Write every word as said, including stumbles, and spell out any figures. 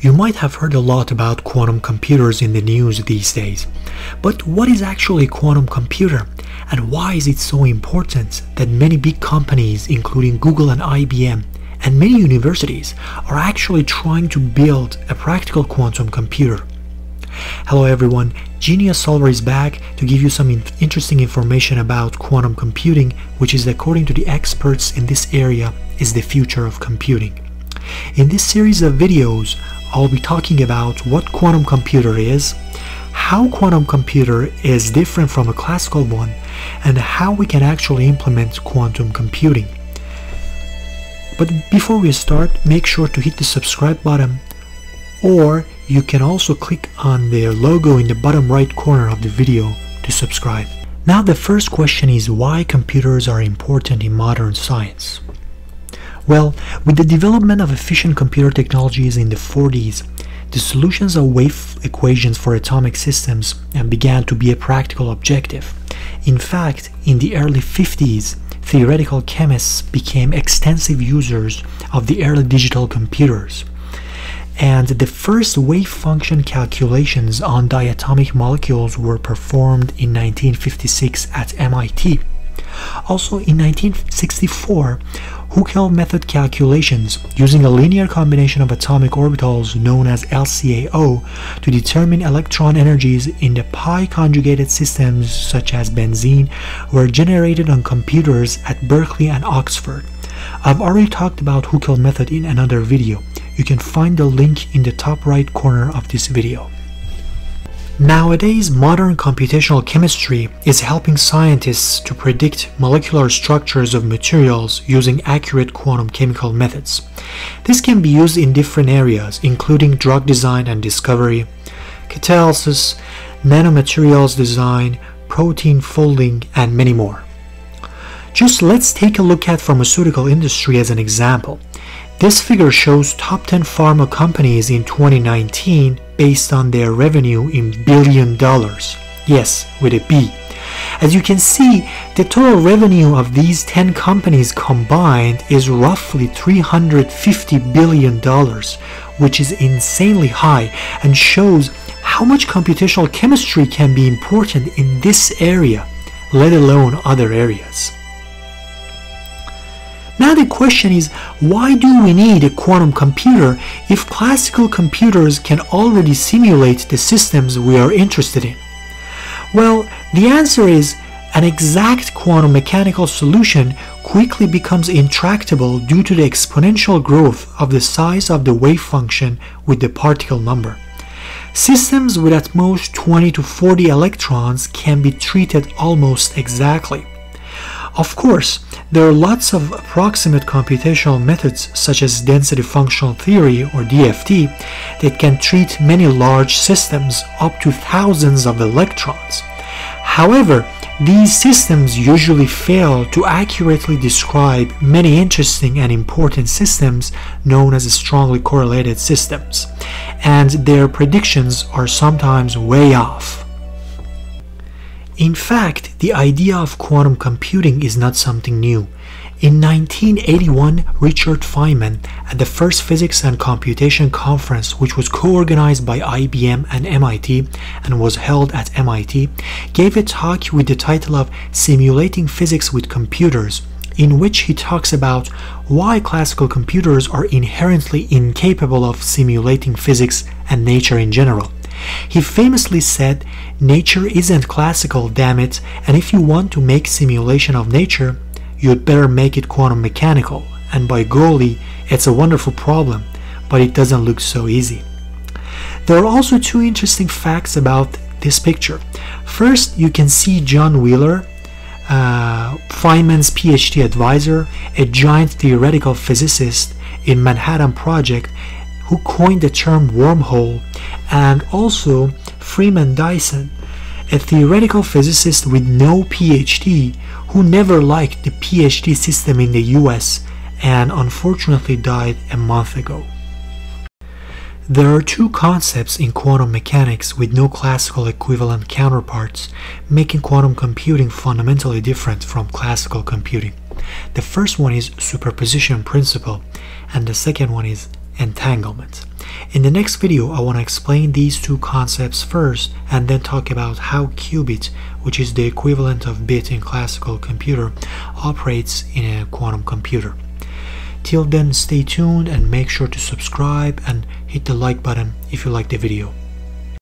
You might have heard a lot about quantum computers in the news these days, but what is actually a quantum computer, and why is it so important that many big companies, including Google and I B M, and many universities, are actually trying to build a practical quantum computer? Hello everyone, Genius Solver is back to give you some in interesting information about quantum computing, which is, according to the experts in this area, is the future of computing. In this series of videos, I'll be talking about what quantum computer is, how quantum computer is different from a classical one, and how we can actually implement quantum computing. But before we start, make sure to hit the subscribe button, or you can also click on their logo in the bottom right corner of the video to subscribe. Now, the first question is why computers are important in modern science. Well, with the development of efficient computer technologies in the forties, the solutions of wave equations for atomic systems began to be a practical objective. In fact, in the early fifties, theoretical chemists became extensive users of the early digital computers, and the first wave function calculations on diatomic molecules were performed in nineteen fifty-six at M I T. Also in nineteen sixty-four, Huckel method calculations using a linear combination of atomic orbitals known as L C A O to determine electron energies in the pi conjugated systems such as benzene were generated on computers at Berkeley and Oxford. I've already talked about Huckel method in another video. You can find the link in the top right corner of this video. Nowadays, modern computational chemistry is helping scientists to predict molecular structures of materials using accurate quantum chemical methods. This can be used in different areas, including drug design and discovery, catalysis, nanomaterials design, protein folding, and many more. Just let's take a look at pharmaceutical industry as an example. This figure shows top ten pharma companies in twenty nineteen based on their revenue in billion dollars. Yes, with a B. As you can see, the total revenue of these ten companies combined is roughly three hundred fifty billion dollars, which is insanely high and shows how much computational chemistry can be important in this area, let alone other areas. Now the question is, why do we need a quantum computer if classical computers can already simulate the systems we are interested in? Well, the answer is, an exact quantum mechanical solution quickly becomes intractable due to the exponential growth of the size of the wave function with the particle number. Systems with at most twenty to forty electrons can be treated almost exactly. Of course, there are lots of approximate computational methods such as density functional theory or D F T that can treat many large systems up to thousands of electrons. However, these systems usually fail to accurately describe many interesting and important systems known as strongly correlated systems, and their predictions are sometimes way off. In fact, the idea of quantum computing is not something new. In nineteen eighty-one, Richard Feynman, at the first Physics and Computation Conference, which was co-organized by I B M and M I T and was held at M I T, gave a talk with the title of Simulating Physics with Computers, in which he talks about why classical computers are inherently incapable of simulating physics and nature in general. He famously said, "Nature isn't classical, damn it, and if you want to make simulation of nature, you'd better make it quantum mechanical, and by golly, it's a wonderful problem, but it doesn't look so easy." There are also two interesting facts about this picture. First, you can see John Wheeler, uh, Feynman's PhD advisor, a giant theoretical physicist in Manhattan Project, who coined the term wormhole, and also Freeman Dyson, a theoretical physicist with no PhD who never liked the PhD system in the U S and unfortunately died a month ago. There are two concepts in quantum mechanics with no classical equivalent counterparts, making quantum computing fundamentally different from classical computing. The first one is superposition principle, and the second one is entanglement. In the next video, I want to explain these two concepts first and then talk about how qubit, which is the equivalent of bit in classical computer, operates in a quantum computer. Till then, stay tuned and make sure to subscribe and hit the like button if you like the video.